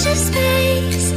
Space.